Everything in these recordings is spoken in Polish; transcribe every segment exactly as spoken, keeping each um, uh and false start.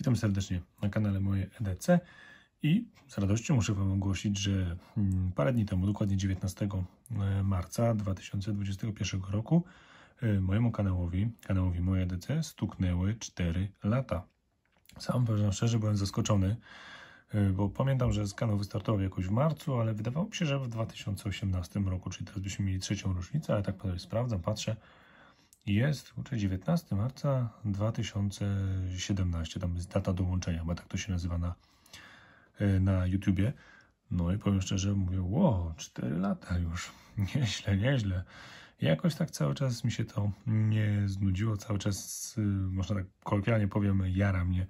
Witam serdecznie na kanale Moje E D C i z radością muszę Wam ogłosić, że parę dni temu, dokładnie dziewiętnastego marca dwa tysiące dwudziestego pierwszego roku, mojemu kanałowi, kanałowi Moje E D C, stuknęły cztery lata. Sam, powiem szczerze, byłem zaskoczony, bo pamiętam, że kanał wystartował jakoś w marcu, ale wydawało mi się, że w dwa tysiące osiemnastym roku, czyli teraz byśmy mieli trzecią rocznicę, ale tak sprawdzam, patrzę, jest dziewiętnastego marca dwa tysiące siedemnastego, tam jest data dołączenia, bo tak to się nazywa na, na YouTubie. No i powiem szczerze, mówię, wow, cztery lata już, nieźle, nieźle. Jakoś tak cały czas mi się to nie znudziło, cały czas, można tak kolokwialnie powiem, jara mnie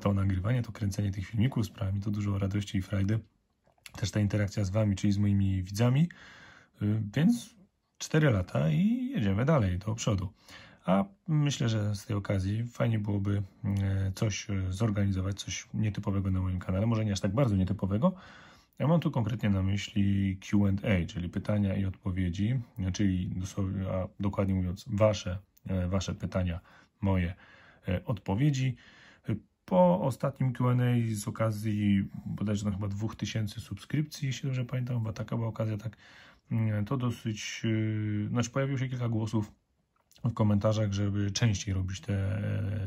to nagrywanie, to kręcenie tych filmików, sprawia mi to dużo radości i frajdy. Też ta interakcja z Wami, czyli z moimi widzami, więc cztery lata i jedziemy dalej, do przodu. A myślę, że z tej okazji fajnie byłoby coś zorganizować, coś nietypowego na moim kanale, może nie aż tak bardzo nietypowego. Ja mam tu konkretnie na myśli Q and A, czyli pytania i odpowiedzi, czyli a dokładnie mówiąc wasze, wasze pytania, moje odpowiedzi. Po ostatnim Q and A z okazji bodajże no, chyba dwóch tysięcy subskrypcji, jeśli dobrze pamiętam, bo taka była okazja, tak, to dosyć, znaczy pojawiło się kilka głosów w komentarzach, żeby częściej robić te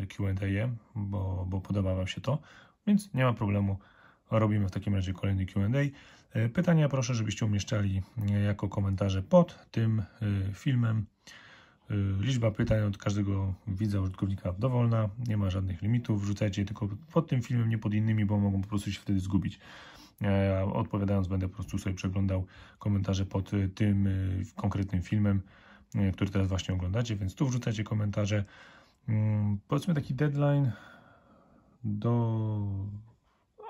Q and A, bo, bo podoba Wam się to, więc nie ma problemu, robimy w takim razie kolejny Q and A. Pytania proszę, żebyście umieszczali jako komentarze pod tym filmem. Liczba pytań od każdego widza, użytkownika dowolna, nie ma żadnych limitów, wrzucajcie je tylko pod tym filmem, nie pod innymi, bo mogą po prostu się wtedy zgubić. Ja odpowiadając będę po prostu sobie przeglądał komentarze pod tym konkretnym filmem, który teraz właśnie oglądacie, więc tu wrzucajcie komentarze. Powiedzmy taki deadline do,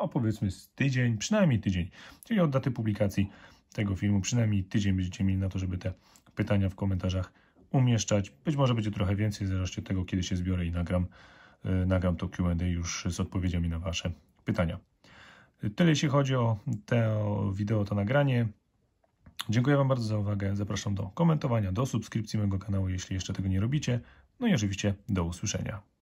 no powiedzmy z tydzień, przynajmniej tydzień, czyli od daty publikacji tego filmu, przynajmniej tydzień będziecie mieli na to, żeby te pytania w komentarzach umieszczać. Być może będzie trochę więcej, zależnie od tego, kiedy się zbiorę i nagram, nagram to Q and A już z odpowiedziami na Wasze pytania. Tyle jeśli chodzi o to wideo, to nagranie. Dziękuję Wam bardzo za uwagę. Zapraszam do komentowania, do subskrypcji mojego kanału, jeśli jeszcze tego nie robicie. No i oczywiście do usłyszenia.